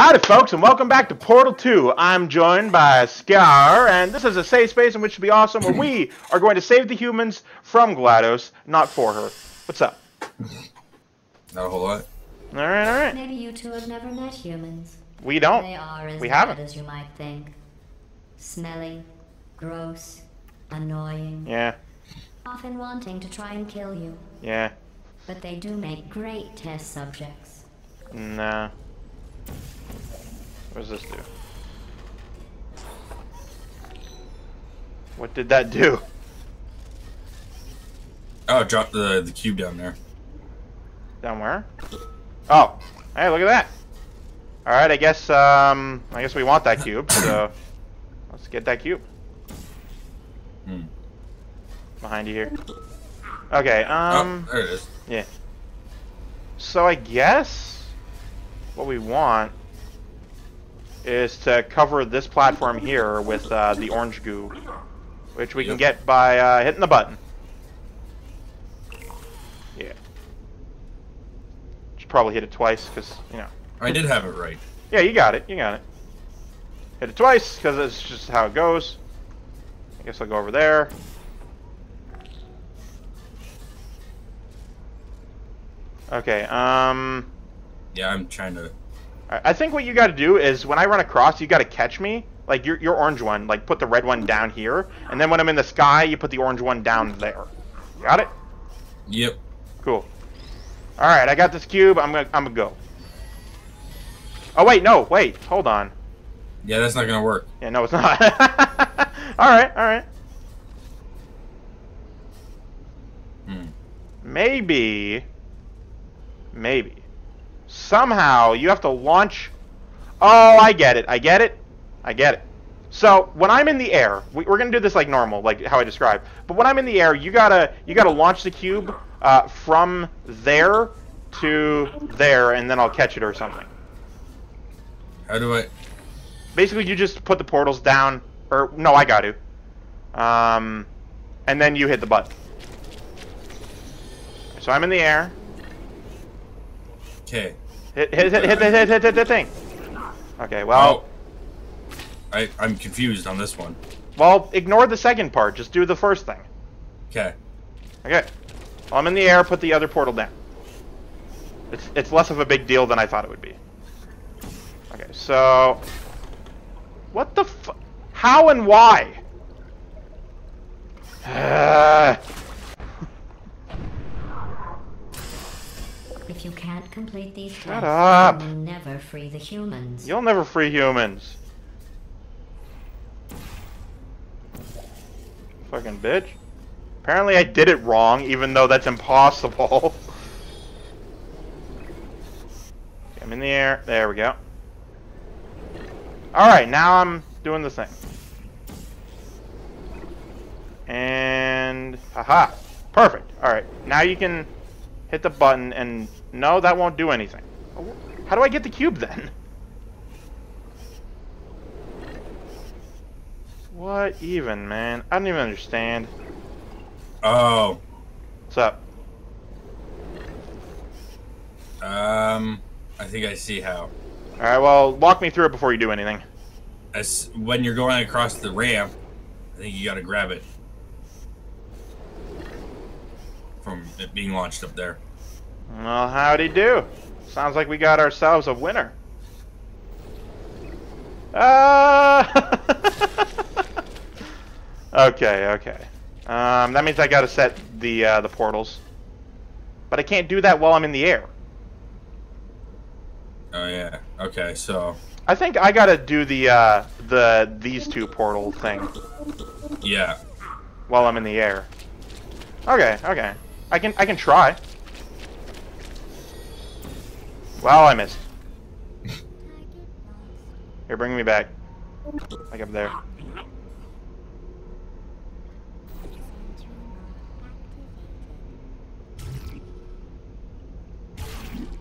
Howdy folks, and welcome back to Portal 2. I'm joined by Scar, and this is a safe space in which to be awesome, where we are going to save the humans from GLaDOS, not for her. What's up? Not a whole lot. Alright, alright. Maybe you two have never met humans. We don't. They are as bad as you might think. Smelly, gross, annoying. Yeah. Often wanting to try and kill you. Yeah. But they do make great test subjects. Nah. What does this do? What did that do? Oh, drop the cube down there. Down where? Oh, hey, look at that. All right, I guess we want that cube, so let's get that cube. Behind you here. Okay. Oh, there it is. Yeah. So I guess what we want is to cover this platform here with the orange goo, which we can get by hitting the button. Yeah. Should probably hit it twice, because, you know. I did have it right. Yeah, you got it. You got it. Hit it twice, because that's just how it goes. I guess I'll go over there. Okay, yeah, I'm trying to... I think what you gotta do is, when I run across, you gotta catch me. Like, your orange one, like, put the red one down here. And then when I'm in the sky, you put the orange one down there. Got it? Yep. Cool. Alright, I got this cube. I'm gonna go. Oh, wait, no, wait. Hold on. Yeah, that's not gonna work. Yeah, no, it's not. Alright, alright. Maybe. Somehow, you have to launch... Oh, I get it. So, when I'm in the air, we're going to do this like normal, like how I described. But when I'm in the air, you gotta launch the cube from there to there, and then I'll catch it or something. How do I... Basically, you just put the portals down, or... No, I got to. And then you hit the button. So I'm in the air. Okay. Hit the thing. Okay, well... Oh. I'm confused on this one. Well, ignore the second part. Just do the first thing. Okay. Okay. Well, I'm in the air. Put the other portal down. It's less of a big deal than I thought it would be. Okay, so... What the fu... How and why? If you can't complete these tests, you'll never free the humans. You'll never free humans. Fucking bitch. Apparently I did it wrong, even though that's impossible. I'm in the air. There we go. Alright, now I'm doing the thing. And... Aha! Perfect. Alright, now you can... Hit the button, and no, that won't do anything. How do I get the cube, then? What even, man? I don't even understand. Oh. What's up? I think I see how. Alright, well, walk me through it before you do anything. As when you're going across the ramp, I think you gotta grab it. From it being launched up there. Well, howdy do. Sounds like we got ourselves a winner. Okay, okay. That means I gotta set the portals. But I can't do that while I'm in the air. Oh yeah. Okay, so I think I gotta do the these two portal thing. Yeah. While I'm in the air. Okay, okay. I can try. Wow, I missed. Here, bring me back. Like up there.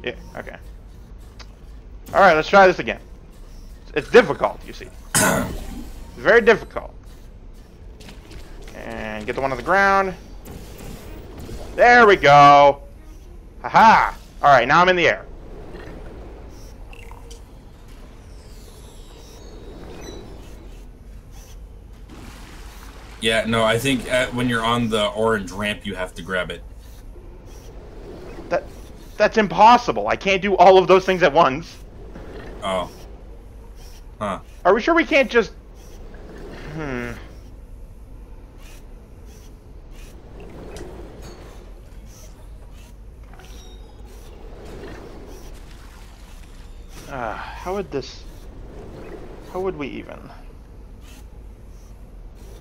Yeah, okay. Alright, let's try this again. It's difficult, you see. Very difficult. And get the one on the ground. There we go. Haha. Alright, now I'm in the air. Yeah, no, I think when you're on the orange ramp, you have to grab it. That's impossible. I can't do all of those things at once. Oh. Huh. Are we sure we can't just... Hmm... how would this... How would we even...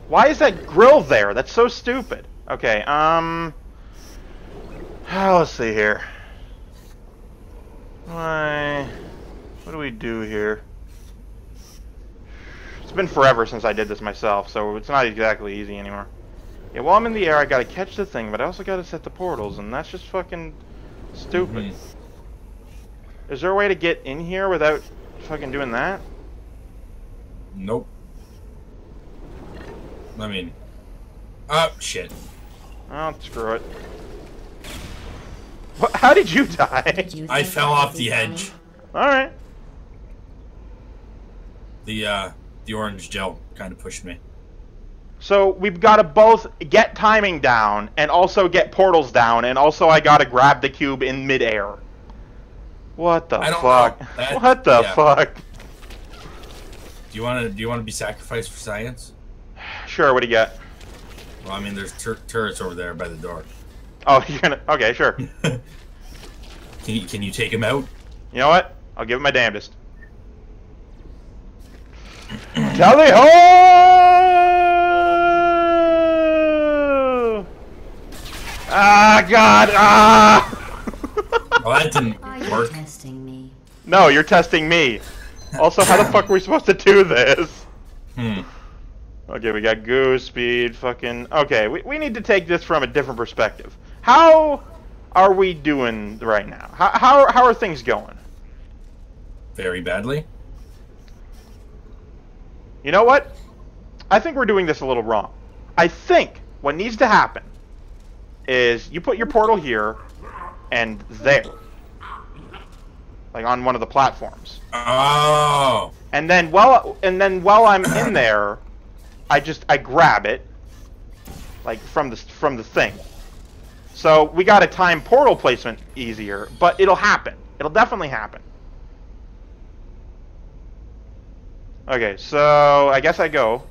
Why is that grill there? That's so stupid. Okay, let's see here. Why... What do we do here? It's been forever since I did this myself, so it's not exactly easy anymore. Yeah, while I'm in the air, I gotta catch the thing, but I also gotta set the portals, and that's just fucking stupid. Mm-hmm. Is there a way to get in here without fucking doing that? Nope. I mean... Oh, shit. Oh, screw it. What? How did you die? I fell off the edge. Alright. The orange gel kind of pushed me. So, we've got to both get timing down, and also get portals down, and also I got to grab the cube in midair. What the fuck? What the fuck? Do you want to be sacrificed for science? Sure. What do you got? Well, I mean, there's turrets over there by the door. Oh, you're gonna? Okay, sure. Can you take him out? You know what? I'll give him my damnedest. Tally ho! Ah, God! Ah! Oh, that didn't work. No, you're testing me. Also, how the fuck are we supposed to do this? Hmm. Okay, we got go speed, fucking... Okay, we need to take this from a different perspective. How are we doing right now? How are things going? Very badly. You know what? I think we're doing this a little wrong. I think what needs to happen is you put your portal here... and there. Like on one of the platforms. Oh. And then while I'm in there, I grab it like from the thing. So we got to time portal placement easier, but it'll happen. It'll definitely happen. Okay, so I guess I go.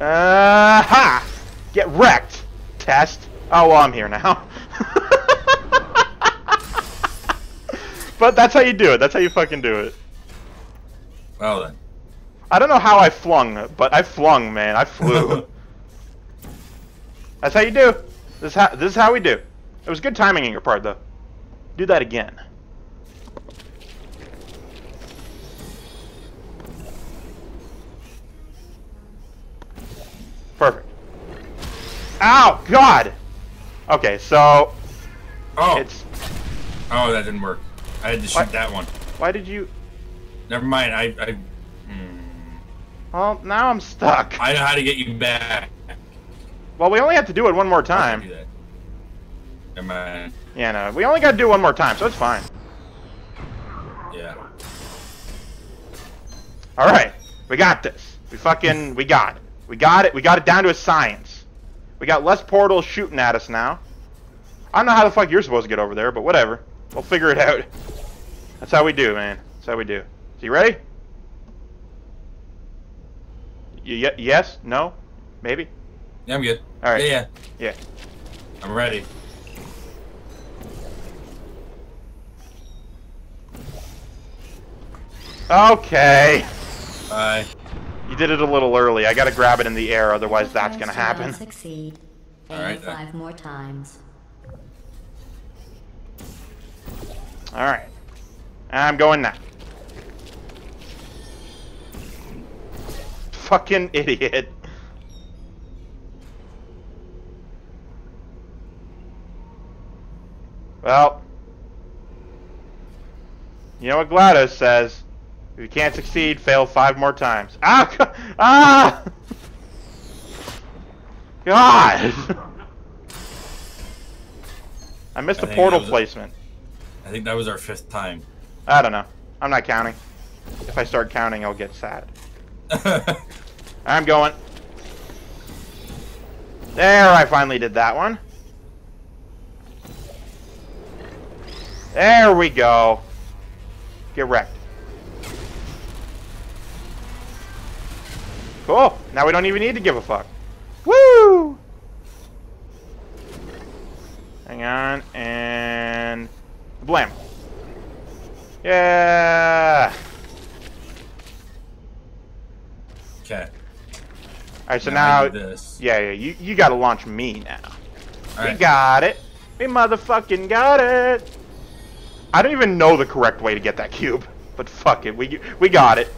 Ha! Get wrecked! Test. Oh, well, I'm here now. But that's how you do it. That's how you fucking do it. Well then. I don't know how I flung, but I flung, man. I flew. That's how you do. This is how we do. It was good timing on your part, though. Do that again. Perfect. Ow! God! Okay, so... Oh! It's... Oh, that didn't work. I had to shoot that one. Why did you... Never mind, Well, now I'm stuck. I know how to get you back. Well, we only have to do it one more time. Do that. Never mind. Yeah, no, we only gotta do it one more time, so it's fine. Yeah. Alright, we got this. We got it. We got it. We got it down to a science. We got less portals shooting at us now. I don't know how the fuck you're supposed to get over there, but whatever. We'll figure it out. That's how we do, man. That's how we do. So you ready? Yes? No? Maybe? Yeah, I'm good. All right. Yeah. I'm ready. Okay. Bye. You did it a little early. I gotta grab it in the air, otherwise that's gonna happen. Alright. 5 more times. Alright. I'm going now. Fucking idiot. Well. You know what GLaDOS says. If you can't succeed, fail 5 more times. Ah! Ah! God! I missed the portal placement. I think that was our 5th time. I don't know. I'm not counting. If I start counting, I'll get sad. I'm going. There, I finally did that one. There we go. Get wrecked. Cool. Now we don't even need to give a fuck. Woo! Hang on, and... blam. Yeah! Okay. Alright, so now... this. Yeah, yeah, you gotta launch me now. All right. We got it. We motherfucking got it! I don't even know the correct way to get that cube, but fuck it, we got it.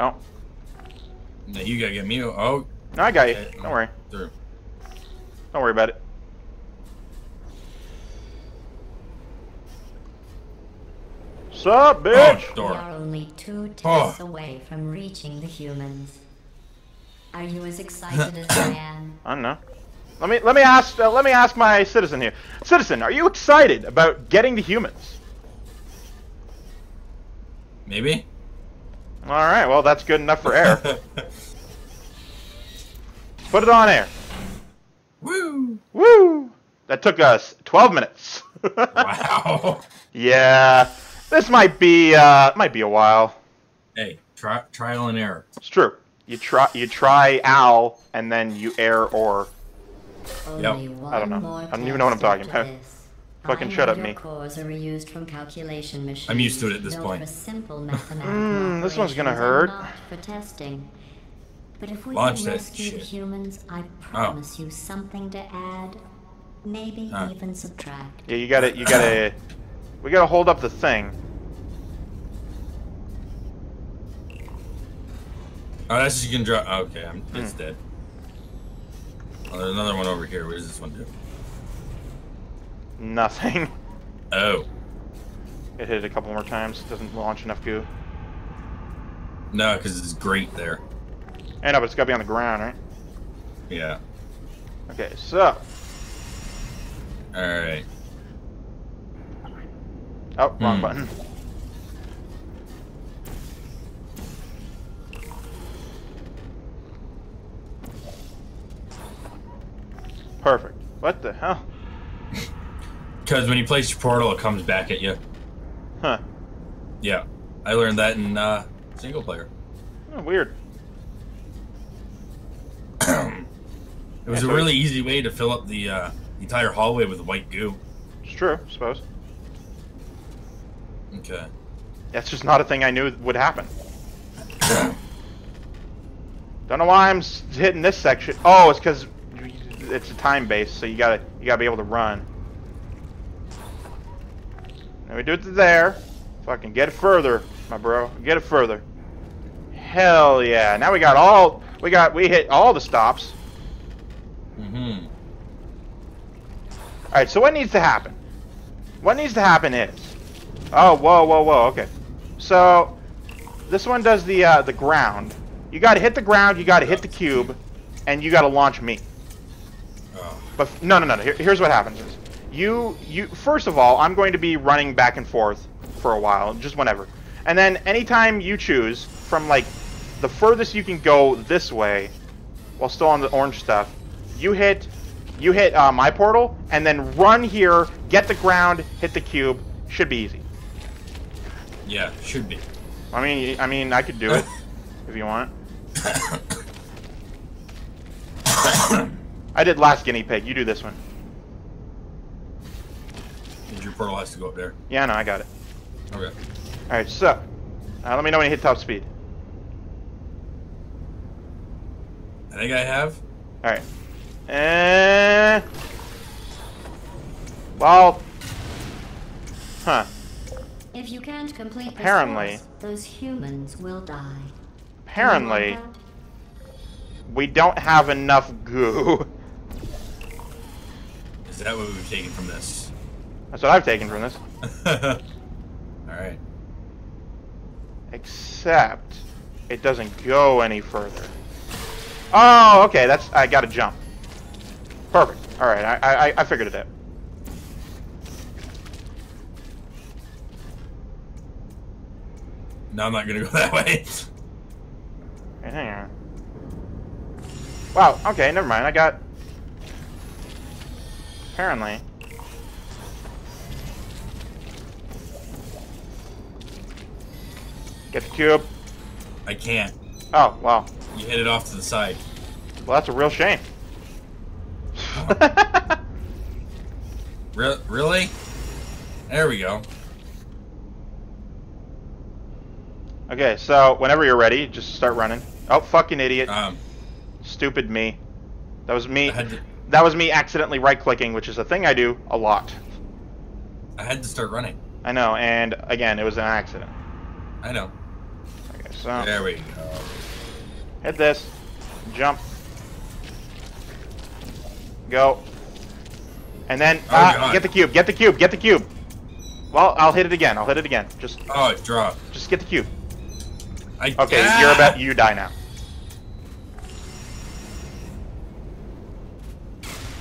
Oh. Now you gotta get me. Oh. No, I got you. Okay. Don't worry. Through. Don't worry about it. Sup, bitch? Oh, you are only 2 ticks away from reaching the humans. Are you as excited as I am? I don't know. Let me ask my citizen here. Citizen, are you excited about getting the humans? Maybe. All right. Well, that's good enough for air. Put it on air. Woo! Woo! That took us 12 minutes. Wow. Yeah. This might be a while. Hey, trial and error. It's true. You try owl and then you err or. Yep. I don't know. I don't even know what I'm talking about. Fucking shut up, me. I'm used to it at this point. This one's gonna hurt. But if we can rescue the humans, I promise you something to add. Maybe even subtract. Yeah, you gotta we gotta hold up the thing. Oh, that's just you can drop. Okay, it's dead. Oh, there's another one over here. What does this one do? Nothing. Oh. It hit a couple more times. It doesn't launch enough goo. No, because it's great there. I know, but it's got to be on the ground, right? Yeah. Okay, so. Alright. Oh, wrong button. Perfect. What the hell? Because when you place your portal, it comes back at you. Huh. Yeah. I learned that in single player. Oh, weird. It was a really easy way to fill up the entire hallway with white goo. It's true, I suppose. Okay. That's just not a thing I knew would happen. Don't know why I'm hitting this section. Oh, it's because it's a time base, so you gotta be able to run. And we do it to there. Fucking get it further, my bro. Get it further. Hell yeah! Now we hit all the stops. Mm-hmm. Alright, so what needs to happen? What needs to happen is... oh, whoa, whoa, whoa, okay. So, this one does the ground. You gotta hit the ground, you gotta hit the cube, and you gotta launch me. Oh. But, no, here's what happens is... first of all, I'm going to be running back and forth for a while, just whenever. And then, anytime you choose, from like, the furthest you can go this way, while still on the orange stuff, you hit my portal, and then run here, get the ground, hit the cube. Should be easy. Yeah, should be. I mean, I could do it if you want. I did last guinea pig. You do this one. Your portal has to go up there. Yeah, no, I got it. Okay. All right, so let me know when you hit top speed. I think I have. All right. And well, huh? If you can't complete apparently this course, those humans will die. Apparently, you know we don't have enough goo. Is that what we've taken from this? That's what I've taken from this. All right. Except it doesn't go any further. Oh, okay. That's I gotta jump. Perfect. All right, I figured it out. No, I'm not gonna go that way. Hey, hang on. Wow, okay, never mind. I got... Apparently. Get the cube. I can't. Oh, wow. You hit it off to the side. Well, that's a real shame. Really? There we go. Okay, so whenever you're ready, just start running. Oh, fucking idiot. Stupid me. That was me. That was me accidentally right-clicking, which is a thing I do a lot. I had to start running. I know, and again, it was an accident. I know. Okay, so... There we go. Hit this. Jump. Go. And then... Oh, get the cube, get the cube, get the cube! Well, I'll hit it again, I'll hit it again. Just... Oh, it dropped. Just get the cube. Okay, you're about... You die now.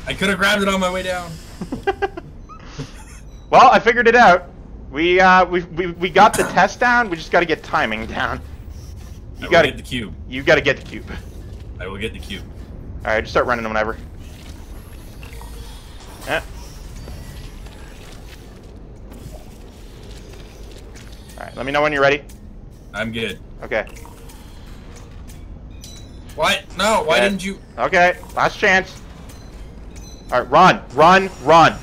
I could have grabbed it on my way down. Well, I figured it out. We got the test down. We just got to get timing down. You got to get the cube. You got to get the cube. I will get the cube. All right, just start running whenever. Eh. All right, let me know when you're ready. I'm good. Okay. What? No. Why didn't you? Okay, last chance. All right, run, run, run.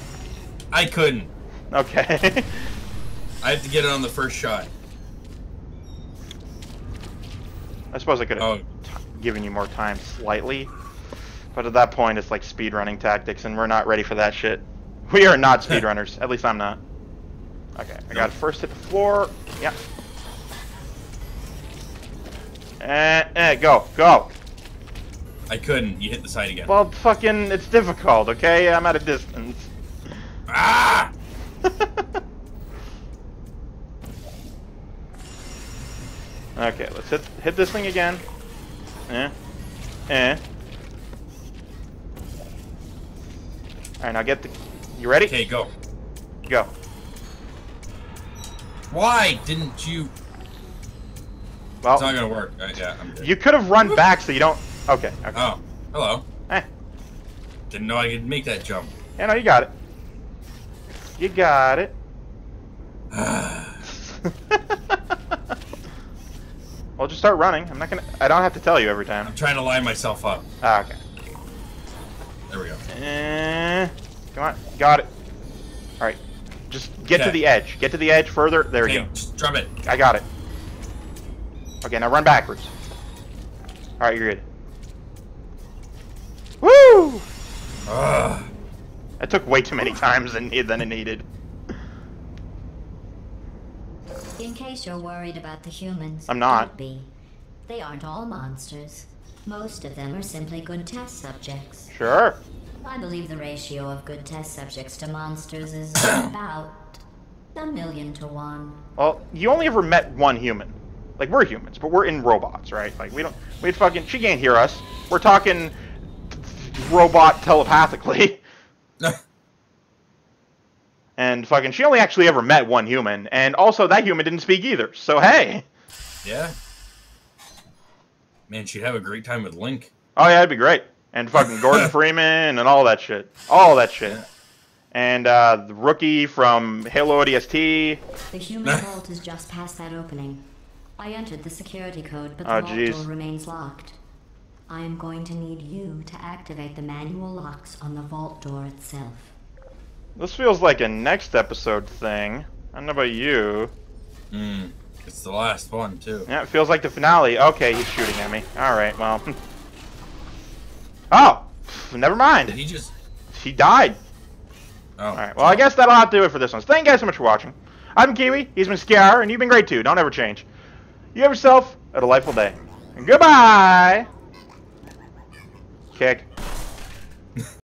I couldn't. Okay. I have to get it on the first shot. I suppose I could have given you more time slightly, but at that point it's like speedrunning tactics, and we're not ready for that shit. We are not speedrunners. At least I'm not. Okay, I got to first hit the floor. Yeah. Go, go. I couldn't. You hit the side again. Well, fucking, it's difficult, okay? I'm at a distance. Ah! Okay, let's hit this thing again. Eh. Eh. Alright, now get the... You ready? Okay, go. Go. Why didn't you... Well, it's not gonna work. Yeah, I'm good. You could have run back so you don't... Okay, okay. Oh, hello. Eh. Didn't know I could make that jump. Yeah, no, you got it. You got it. Well, just start running. I'm not gonna. I don't have to tell you every time. I'm trying to line myself up. Ah, okay. There we go. Come on. Got it. All right. Just get to the edge. Get to the edge further. There we go. Just drum it. I got it. Okay, now run backwards. All right, you're good. Woo! That took way too many times than it needed. In case you're worried about the humans, I'm not. Don't be. They aren't all monsters. Most of them are simply good test subjects. Sure. I believe the ratio of good test subjects to monsters is about 1,000,000 to 1. Well, you only ever met one human. Like, we're humans, but we're in robots, right? Like, we don't... We fucking... She can't hear us. We're talking robot telepathically. And fucking, she only actually ever met one human, and also that human didn't speak either, so hey! Yeah. Man, she'd have a great time with Link. Oh yeah, that'd be great. And fucking Gordon Freeman and all that shit. All that shit. Yeah. And the rookie from Halo ODST. The human vault is just past that opening. I entered the security code, but the vault door remains locked. I am going to need you to activate the manual locks on the vault door itself. This feels like a next episode thing. I don't know about you. Mm, it's the last one, too. Yeah, it feels like the finale. Okay, he's shooting at me. Alright, well. Oh! Never mind. Did he just... He died. Oh. Alright, well, I guess that'll have to do it for this one. So thank you guys so much for watching. I've been Kiwi, he's been Scar, and you've been great, too. Don't ever change. You have yourself a delightful day. And goodbye! Kick.